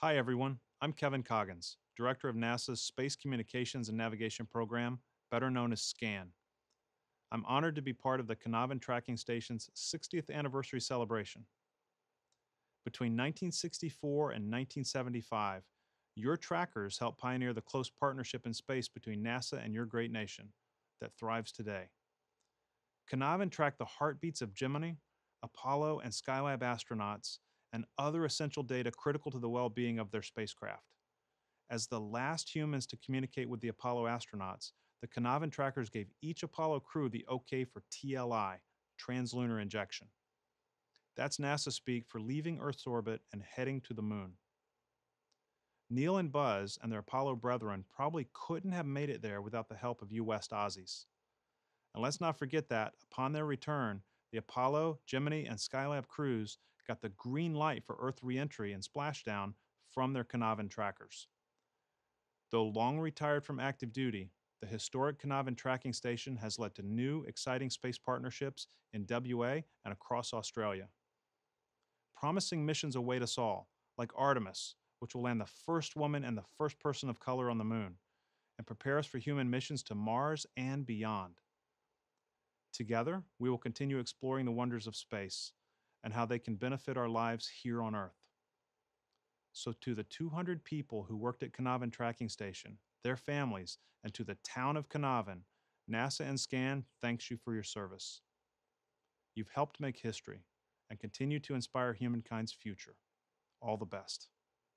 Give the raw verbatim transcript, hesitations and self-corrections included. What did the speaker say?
Hi everyone, I'm Kevin Coggins, Director of NASA's Space Communications and Navigation Program, better known as SCAN. I'm honored to be part of the Carnarvon Tracking Station's sixtieth anniversary celebration. Between nineteen sixty-four and nineteen seventy-five, your trackers helped pioneer the close partnership in space between NASA and your great nation that thrives today. Carnarvon tracked the heartbeats of Gemini, Apollo, and Skylab astronauts and other essential data critical to the well-being of their spacecraft. As the last humans to communicate with the Apollo astronauts, the Carnarvon trackers gave each Apollo crew the okay for T L I, translunar injection. That's NASA speak for leaving Earth's orbit and heading to the moon. Neil and Buzz and their Apollo brethren probably couldn't have made it there without the help of you West Aussies. And let's not forget that, upon their return, the Apollo, Gemini, and Skylab crews got the green light for Earth re-entry and splashdown from their Carnarvon trackers. Though long retired from active duty, the historic Carnarvon Tracking Station has led to new, exciting space partnerships in W A and across Australia. Promising missions await us all, like Artemis, which will land the first woman and the first person of color on the moon, and prepare us for human missions to Mars and beyond. Together, we will continue exploring the wonders of space and how they can benefit our lives here on Earth. So to the two hundred people who worked at Carnarvon Tracking Station, their families, and to the town of Carnarvon, NASA and SCAN thanks you for your service. You've helped make history and continue to inspire humankind's future. All the best.